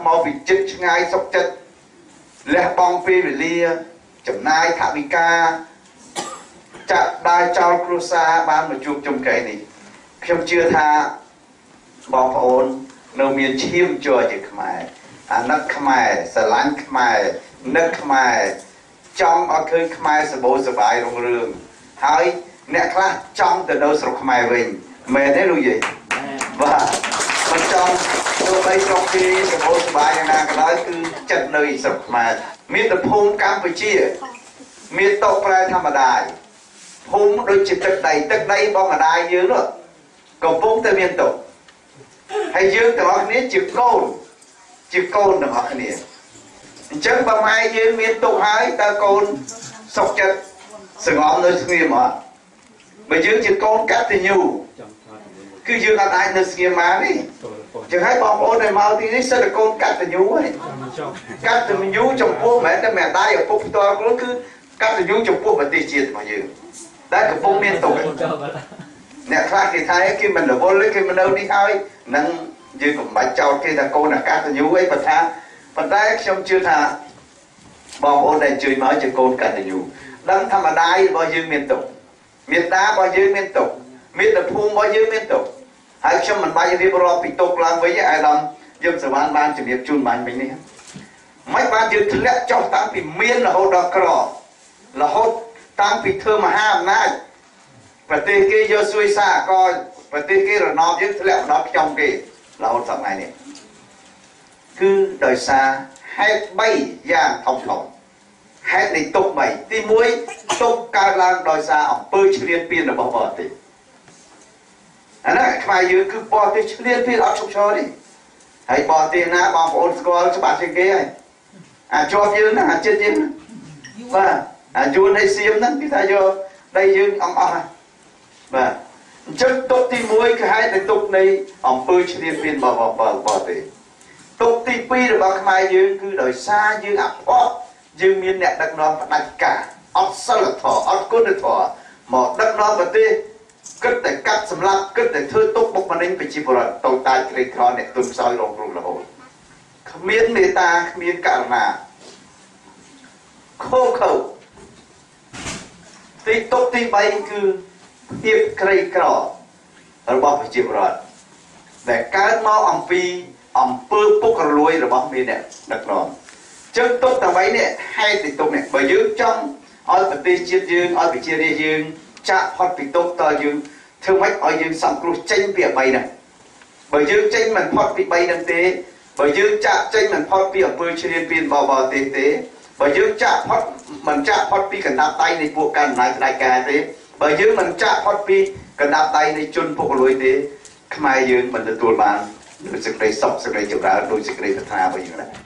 mau bị chết ngay sốc chết lẽ bong phê về lia chấm nai thả bị ca chặt đai trao cruza ban một chuột trong cây này khi chưa tha bong phồn nấu miếng chiêm cho chị khmer nấc khmer sờ lăn khmer nấc khmer trong ở khơi khmer sờ bố sờ bài rong rương hãy nè là trong từ đâu sờ khmer mình mẹ đấy luôn vậy và trong tôi thấy trong khi sờ bố sờ bài này cái đó cứ chặt nơi sờ khmer miết tập hôn Campuchia miết tộc phải tham đại hôn đôi chỉ tật đầy bong ở đại dữ rồi còn bốn tới miên tục hay dương từ họ này chữ côn là họ này chân bằng ai dương miên tục hai ta côn sọc chật sừng ngón nơi nghiêm mà bây dương chữ côn cắt thì nhiều cứ dương ăn ai nơi nghiêm mà đi chẳng hay bọc ô này mau thì sẽ là côn cắt thì nhiều ấy cắt thì mình nhiều trong phố mẹ tay ở phố to nó cứ cắt thì nhiều trong phố mà tì chiết mà dương đã cả phố miên tục nè khác thì thấy khi mình là vô lý khi mình đâu đi thôi nâng như cũng bạch cho kia là cô là các nhú ấy bật tha bật ra xong chưa tha bom ô này chửi nói cho cô cả nhú đăng tham ở đây bao nhiêu liên tục miệt đá bao nhiêu liên tục miệt tập phun bao nhiêu liên tục hãy cho mình bao nhiêu điều lo bị tục làm với ai làm giúp sự ban chỉ việc chun bàn mình đi mấy ban điều thứ nhất trong tám bị miên là hốt đỏ cỏ là hốt tám bị thơ mà ham nát và tê kia vô xuôi xa coi và tê kia là nó chứ thế lẹo nó trong kì là hôn sọc này nè cứ đời xa hết bay giang thông hết này tục bảy tí muối tục cao lang đời xa ông bơi chứ liên pin là bỏ bỏ tí anh ấy khai dưới cứ bỏ tí chứ liên pin là trông cho đi hãy bỏ tí nà bỏ ôn score cho bạn trên kia à cho dưới nà chết dưới nà và à dùn hay xiêm nà thì ta vô đây dưới ông bỏ này và chất tốt thì muối cái hai thành tục này ông bơi trên biển bờ thì tục thì pi được bao mai dương cứ đời xa dương ấp ấp dương miền đẹp đất non và đất cả ấp sâu là thọ ấp cốt là thọ mỏ đất non và tê cất để cắt sầm lắc cất để thưa tốt bốc mà nên phải chịu rồi tồn tại cái con này tụm soi rồng rồng là ổn miền người ta miền cả mà khô khẩu thì tốt thì bay cứ tiếp cây cỏ ở bờ phải chịu rồi để cá mau ẩm phi ẩm pơ bốc cả lối ở bờ bên này đặt rồi chân tốt tàu máy này hay thì tốt này bởi dưới trong ở phần tây chiết dương ở bên trên dương chạm hoặc bị tốt tàu dương thương mách ở dương sầm cù tranh bìa bay này bởi dưới tranh mình hoặc bị bay nằm té bởi dưới chạm tranh mình hoặc bị ở bên trên pin vào té té bởi dưới chạm hoặc mình chạm hoặc bị cần đạp tay này buộc cần lại cài thế bởi dưới mình chạm hót pi cần đạp tay này chôn phục lối thế, mai dưới mình được tuôn bàn, đôi sức này sọc, sức này chịu đá, đôi sức này thật thà bởi dưới này.